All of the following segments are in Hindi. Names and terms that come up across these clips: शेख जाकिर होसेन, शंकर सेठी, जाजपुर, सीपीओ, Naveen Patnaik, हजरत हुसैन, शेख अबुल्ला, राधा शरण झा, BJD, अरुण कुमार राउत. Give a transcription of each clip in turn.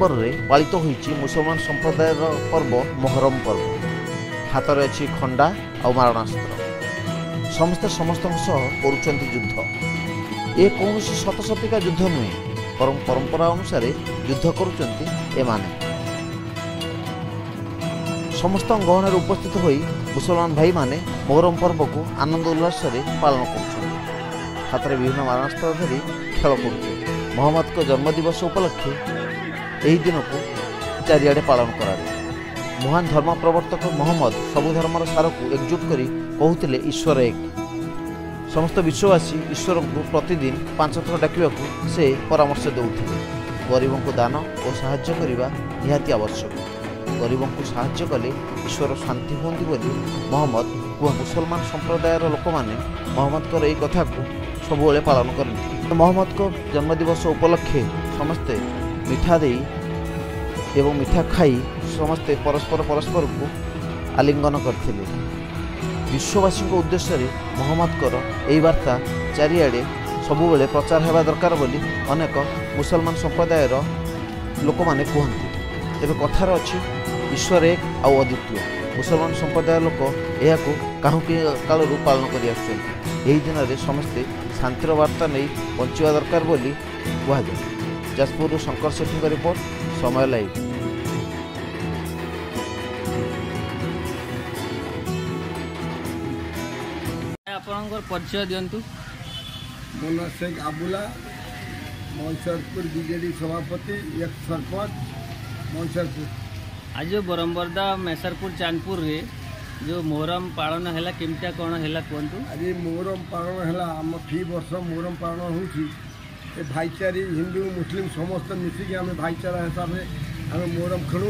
नवेम्बर में पालित तो हो मुसलमान संप्रदाय पर्व मोहरम पर्व हाथ में अच्छी खंडा और मारणास्त्र समस्ते समस्त कर युद्ध ये कौन शतशतिका युद्ध नुहे परम परंपरा अनुसार युद्ध कर समस्त गहन उपस्थित हो मुसलमान भाई माने मोहरम पर्व को आनंद उल्लास पालन कर हाथ में विभिन्न मारणास्त्र धरी खेल कर मोहम्मद को जन्मदिवस उपलक्षे यही दिन को चारिड़े पालन कर महान धर्म प्रवर्तक मोहम्मद सबु धर्मर सार को एकजुट कर कहते ईश्वर एक समस्त विश्ववासी ईश्वर को प्रतिदिन 5 थर डाकवाक से परामर्श देते गरीब को दान और साहाय्य करने निहाती आवश्यक गरीबों को साहाय्य कले ईश्वर शांति होती मोहम्मद व मुसलमान संप्रदायर लोक मैंने मोहम्मद को यही कथा को सबुले पालन करते मोहम्मद को जन्मदिवस उपलक्षे समस्ते मिठा दे एवं मिठा खाई समस्ते परस्पर परस्पर को आलिंगन करते विश्ववासी उद्देश्य मोहम्मद को यही वार्ता चारिड़े सबुले प्रचार होगा दरकार बोली अनेक मुसलमान संप्रदायर लोक मैंने कहते तेज कथार अच्छी ईश्वर एक आउ अद्वितीय मुसलमान संप्रदाय लोक यह काल पालन कर दिन में समस्ते शांतिर वार्ता नहीं बचा दरकार बोली कहुए जाजपुर शंकर सेठी का रिपोर्ट समय लाइव। आपनकर परिचय दिंतु मोना शेख अबुल्ला मंसरपुर बीजेडी सभापति एक सरपंच मंसरपुर आज बरमबरदा मैसरपुर चांदपुर रे जो मोहरम पालन है केमता कौन है कहतु आज मोहरम पालन है आम 3 वर्ष मोहरम पालन हो भाईचारी हिंदू मुस्लिम समस्त मिसिक आम भाईचारा हिसाब से आम मोहरम खेलू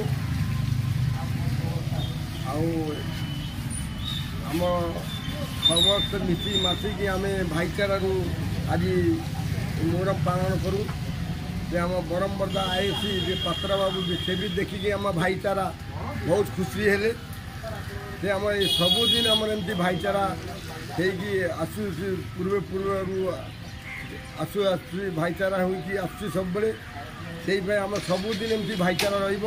आम समस्त मिसिक मासिक आम भाईचारा को आज मोहरम पालन करूँ जे आम बरमबरदा आईसी जे पत्रा बाबू से भी देखिकी आम भाईचारा बहुत खुशी है से आम सबुदिन आम एमती भाईचारा होगी आसू पूर्वे पूर्व आसू आसू भाईचारा हो सब से आम सबुदिन एमती भाईचारा रही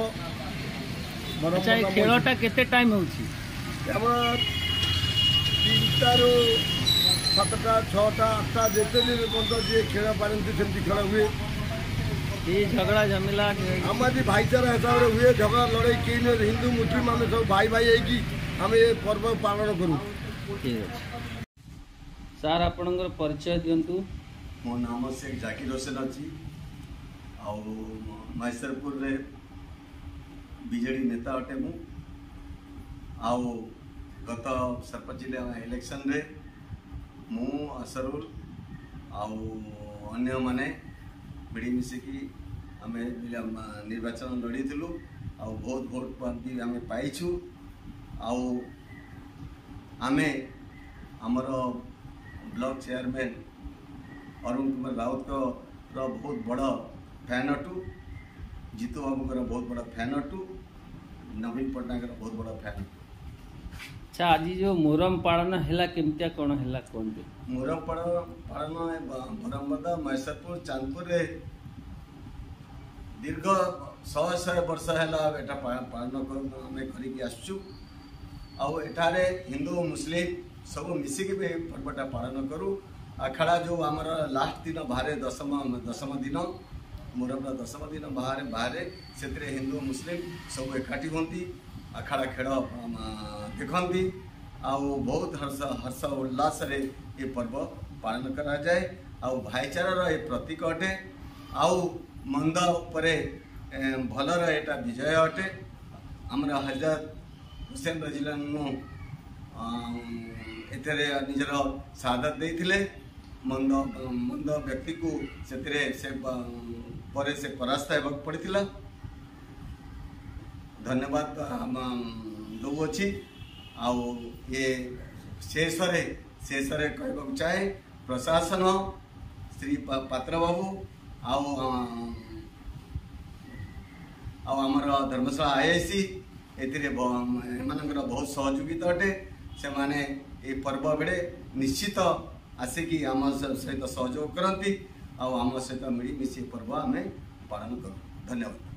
खेलटा केते टाइम हो 3टा रू 7टा 6टा 8टा जिते दिन पर्यटन जी खेल पारती सेमती खेल हुए ये झगड़ा झमेला हमारी भाईचारा हिसाब से हुए झगड़ा लड़ाई के हिंदू मुस्लिम हमें सब भाई भाई है हमें ये पर्व पालन करूँ। ठीक है सार आप परिचय दिंतु मो नाम शेख जाकिर होसेन अच्छी आउ मैसरपुर रे बीजेडी नेता अटे मु आउ गत सरपंच इलेक्शन रे मु असरुल आउ अन्य माने भिड़ी मिसिकी आम निर्वाचन लड़ी थी आउ बहुत भोट भी आम पाइछू आमे आमर ब्लॉक चेयरमैन अरुण कुमार राउत बहुत बड़ा फैन अटू जीतू बाबू बहुत बड़ा फैन अटू नवीन पटनायक बहुत बड़ा फैन अटू। अच्छा आज जो मोहरम पालन है केमती कौन है कहते मोहरम पालन बरमबरदा मैसरपुर चांदपुर रे दीर्घ 100 वर्ष है पालन कर हिंदू मुस्लिम सब मिसिक भी पर्वटा पालन करूँ अखाड़ा जो आम लास्ट दिन बाहर दशम दिन मोहरमरा 10वां दिन बाहर से हिंदू मुस्लिम सब एकाठी होती अखाड़ा खेल देखती बहुत हर्ष उल्लास रे ये पर्व पालन करा जाए आउ भाईचारा ये प्रतीक अटे आउ मंद उपरे भलर एटा विजय अटे आमर हजरत हुसैन रजिलनु निजर सादत देथिले मंद मंद व्यक्ति को से परास्त होगा पड़ता धन्यवाद दो अच्छी शेष कहवाक चाहे प्रशासन श्री पात्र बाबू आमर धर्मशाला आईआईसी बहुत सहयोगिता अटे से माने ये पर्व बेले निश्चित आसिकी आम सहित सहयोग करती आम सहित मिलमिशी पर्व आम पालन करूँ। धन्यवाद।